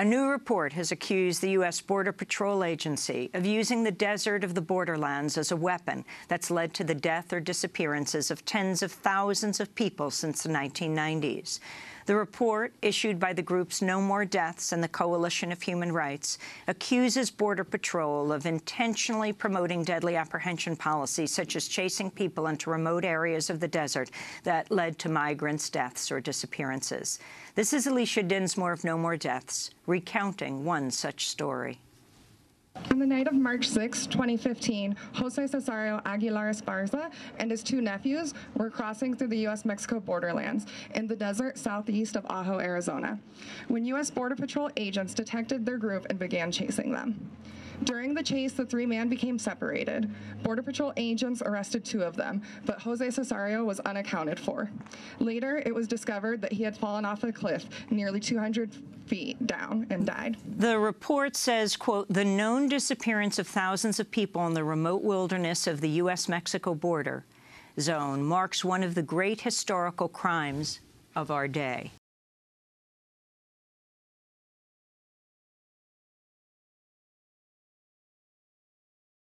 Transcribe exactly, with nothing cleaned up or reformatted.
A new report has accused the U S Border Patrol Agency of using the desert of the borderlands as a weapon that's led to the death or disappearances of tens of thousands of people since the nineteen nineties. The report, issued by the groups No More Deaths and the Coalition of Human Rights, accuses Border Patrol of intentionally promoting deadly apprehension policies, such as chasing people into remote areas of the desert that led to migrants' deaths or disappearances. This is Alicia Dinsmore of No More Deaths, recounting one such story. On the night of March sixth, twenty fifteen, José Cesario Aguilar Esparza and his two nephews were crossing through the U S Mexico borderlands in the desert southeast of Ajo, Arizona, when U S Border Patrol agents detected their group and began chasing them. During the chase, the three men became separated. Border Patrol agents arrested two of them, but José Cesario was unaccounted for. Later, it was discovered that he had fallen off a cliff nearly two hundred feet down and died. The report says, quote, "The known disappearance of thousands of people in the remote wilderness of the U S Mexico border zone marks one of the great historical crimes of our day."